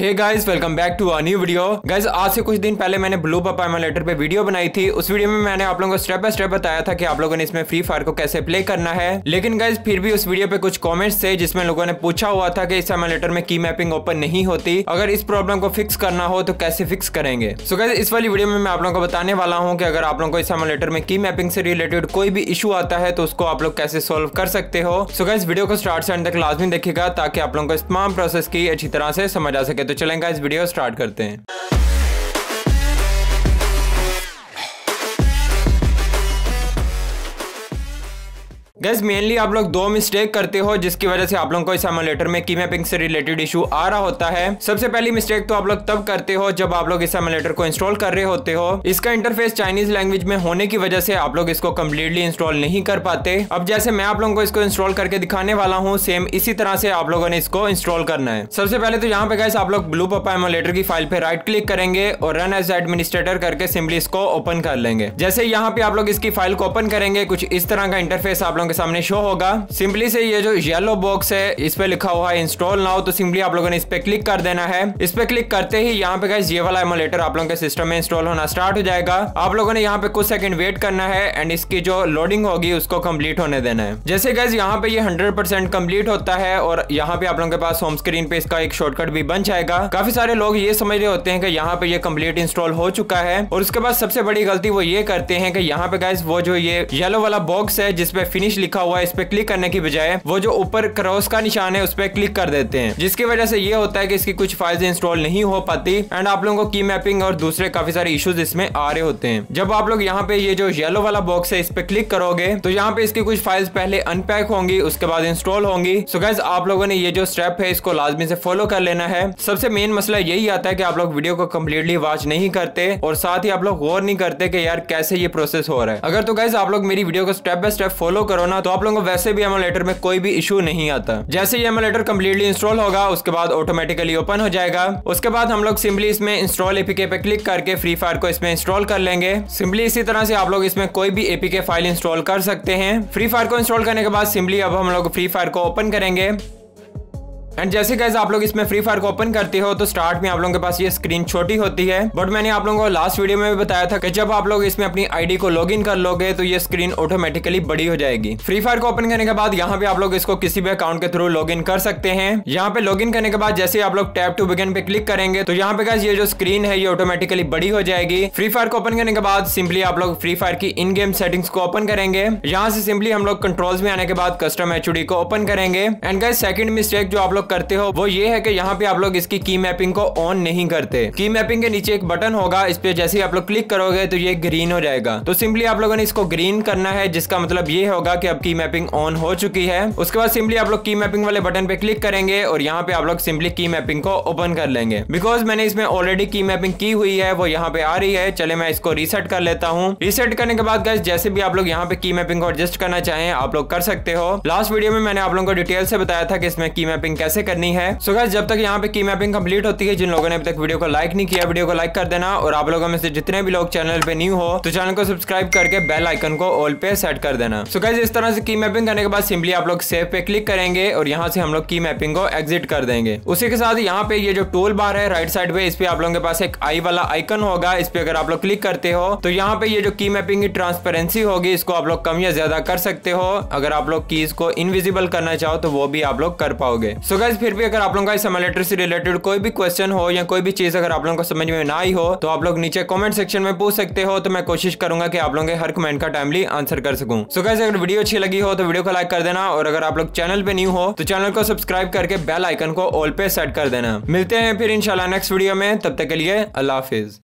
Hey guys welcome back to a new video. Guys आज से कुछ दिन पहले मैंने ब्लू पापा एमुलेटर पे वीडियो बनाई थी। उस वीडियो में मैंने आप लोगों को स्टेप बाय स्टेप बताया था कि आप लोगों ने इसमें फ्री फायर को कैसे प्ले करना है। लेकिन गाइस फिर भी उस वीडियो पे कुछ कमेंट्स थे जिसमें लोगों ने पूछा हुआ था कि इस एमुलेटर में की मैपिंग ओपन नहीं होती, अगर इस प्रॉब्लम को फिक्स करना हो तो कैसे फिक्स करेंगे। सो गाइस इस वाली वीडियो में मैं आप लोगों को बताने वाला हूँ कि अगर आप लोगों को इस एमुलेटर में की मैपिंग से रिलेटेड कोई भी इशू आता है तो उसको आप लोग कैसे सोल्व कर सकते हो। सो गाइस वीडियो को स्टार्ट से एंड तक लाजमी देखिएगा ताकि आप लोगों को इस तमाम प्रोसेस की अच्छी तरह से समझ आ सके। तो चलें गाइस वीडियो स्टार्ट करते हैं। गाइस मेनली आप लोग दो मिस्टेक करते हो जिसकी वजह से आप लोगों को इस एमुलेटर में की मैपिंग से रिलेटेड इशू आ रहा होता है। सबसे पहली मिस्टेक तो आप लोग तब करते हो जब आप लोग इस एमुलेटर को इंस्टॉल कर रहे होते हो। इसका इंटरफेस चाइनीज लैंग्वेज में होने की वजह से आप लोग इसको कम्प्लीटली इंस्टॉल नहीं कर पाते। अब जैसे मैं आप लोगों को इसको इंस्टॉल करके दिखाने वाला हूँ, सेम इसी तरह से आप लोगों ने इसको इंस्टॉल करना है। सबसे पहले तो यहाँ पे गाइस आप लोग BluPapa एमुलेटर की फाइल पे राइट क्लिक करेंगे और रन एज एडमिनिस्ट्रेटर करके सिंपली इसको ओपन कर लेंगे। जैसे यहाँ पे आप लोग इसकी फाइल को ओपन करेंगे कुछ इस तरह का इंटरफेस आप लोग के सामने शो होगा। सिंपली से ये जो येलो बॉक्स है इस पे लिखा हुआ है इंस्टॉल नाउ, तो सिंपली आप लोगों ने इस पे क्लिक कर देना है। इस पे क्लिक करते ही यहाँ पे गाइस ये वाला एमुलेटर आप लोगों के सिस्टम में इंस्टॉल होना स्टार्ट हो जाएगा। आप लोगों ने यहाँ पे कुछ सेकंड वेट करना है एंड इसकी जो लोडिंग होगी उसको कंप्लीट होने देना है। जैसे गाइस यहाँ पे ये 100% कंप्लीट होता है और यहाँ पे आप लोगों के पास होम स्क्रीन पे इसका एक शॉर्टकट भी बन जाएगा। काफी सारे लोग ये समझ रहे होते हैं कि यहाँ पे ये कंप्लीट इंस्टॉल हो चुका है और उसके बाद सबसे बड़ी गलती वो ये करते हैं कि यहाँ पे गाइस वो जो ये येलो वाला बॉक्स है जिसपे फिनिश लिखा हुआ है इस पे क्लिक करने की बजाय वो जो ऊपर क्रॉस का निशान है उस पे क्लिक कर देते हैं, जिसकी वजह से ये होता है कि इसकी कुछ फाइल्स इंस्टॉल नहीं हो पाती एंड आप लोगों को की मैपिंग और दूसरे काफी सारे इश्यूज इसमें आ रहे होते हैं। जब आप लोग यहाँ पे ये जो येलो वाला बॉक्स है इस पे क्लिक करोगे तो यहाँ पे इसकी कुछ फाइल्स पहले अनपैक होंगी उसके बाद इंस्टॉल होंगी। सो गाइस आप लोगों ने ये जो स्टेप है इसको लाजमी से फॉलो कर लेना है। सबसे मेन मसला यही आता है कि आप लोग वीडियो को कम्प्लीटली वॉच नहीं करते और साथ ही आप लोग गौर नहीं करते कि यार कैसे ये प्रोसेस हो रहा है। अगर तो गाइस आप लोग मेरी वीडियो को स्टेप बाय स्टेप फॉलो करो ना तो आप लोगों को वैसे भी एमुलेटर में कोई भी इशू नहीं आता। जैसे ये एमुलेटर कंप्लीटली इंस्टॉल होगा उसके बाद ऑटोमेटिकली ओपन हो जाएगा। उसके बाद हम लोग सिंपली इसमें इंस्टॉल एपीके पे क्लिक करके फ्री फायर को इसमें इंस्टॉल कर लेंगे। सिंपली इसी तरह से आप लोग इसमें कोई भी एपीके फाइल इंस्टॉल कर सकते हैं। फ्री फायर को इंस्टॉल करने के बाद सिंपली अब हम लोग फ्री फायर को ओपन करेंगे एंड जैसे गाइस आप लोग इसमें फ्री फायर को ओपन करते हो तो स्टार्ट में आप लोगों के पास ये स्क्रीन छोटी होती है। बट मैंने आप लोगों को लास्ट वीडियो में भी बताया था कि जब आप लोग इसमें अपनी आईडी को लॉगिन कर लोगे तो ये स्क्रीन ऑटोमेटिकली बड़ी हो जाएगी। फ्री फायर को ओपन करने के बाद यहाँ पे आप लोग इसको किसी भी अकाउंट के थ्रू लॉगिन कर सकते हैं। यहाँ पे लॉगिन करने के बाद जैसे आप लोग टैप टू बिगिन पे क्लिक करेंगे तो यहाँ पे गाइस ये जो स्क्रीन है ये ऑटोमेटिकली बड़ी हो जाएगी। फ्री फायर को ओपन करने के बाद सिंपली आप लोग फ्री फायर की इन गेम सेटिंग्स को ओपन करेंगे। यहाँ से सिंपली हम लोग कंट्रोल्स में आने के बाद कस्टम HUD को ओपन करेंगे। एंड गाइस सेकंड मिस्टेक जो आप लोग करते हो वो ये है कि यहाँ पे आप लोग इसकी की मैपिंग को ऑन नहीं करते। की मैपिंग के नीचे एक बटन होगा इस पे जैसे ही आप लोग क्लिक करोगे तो ये ग्रीन हो जाएगा। तो सिंपली आप लोगों ने इसको ग्रीन करना है जिसका मतलब ये होगा कि अब की मैपिंग ऑन हो चुकी है। उसके बाद सिंपली आप लोग की मैपिंग वाले बटन पे क्लिक करेंगे और यहाँ पे आप लोग सिंपली की मैपिंग को ओपन कर लेंगे। बिकॉज मैंने इसमें ऑलरेडी की मैपिंग की हुई है वो यहाँ पे आ रही है। चले मैं इसको रीसेट कर लेता हूँ। रीसेट करने के बाद गाइस जैसे भी आप लोग यहाँ पे की मैपिंग को एडजस्ट करना चाहें आप लोग कर सकते हो। लास्ट वीडियो में मैंने आप लोगों को डिटेल से बताया था कि इसमें की मैपिंग कैसे करनी है। सो गाइस जब तक यहाँ पे की मैपिंग कंप्लीट होती है जिन लोगों ने अभी तक वीडियो को लाइक नहीं किया वीडियो को लाइक कर देना और आप लोगों में से जितने भी लोग चैनल पे न्यू हो तो चैनल को सब्सक्राइब करके बेल आइकन को ऑल पे सेट कर देना। सो गाइस इस तरह से की मैपिंग करने के बाद सिंपली आप लोग सेव पे क्लिक करेंगे और यहाँ से हम लोग की मैपिंग को एग्जिट कर देंगे। उसी के साथ यहाँ पे ये जो टूल बार है राइट साइड पे इस पे आप लोगों के पास एक आई वाला आइकन होगा इस पे अगर आप लोग क्लिक करते हो तो यहाँ पे ये जो की मैपिंग की ट्रांसपेरेंसी होगी इसको आप लोग कम या ज्यादा कर सकते हो। अगर आप लोग कीज को इनविजिबल करना चाहो तो वो भी आप लोग कर पाओगे। सो गाइस फिर भी अगर आप लोगों का इस एमुलेटर से रिलेटेड कोई भी क्वेश्चन हो या कोई भी चीज अगर आप लोगों को समझ में ना आई हो तो आप लोग नीचे कमेंट सेक्शन में पूछ सकते हो तो मैं कोशिश करूंगा कि आप लोगों के हर कमेंट का टाइमली आंसर कर सकूं। सो गाइस अगर वीडियो अच्छी लगी हो तो वीडियो को लाइक कर देना और अगर आप लोग चैनल पे न्यू हो तो चैनल को सब्सक्राइब करके बेल आइकन को ऑल पे सेट कर देना। मिलते हैं फिर इंशाल्लाह नेक्स्ट वीडियो में, तब तक के लिए अल्लाह हाफिज।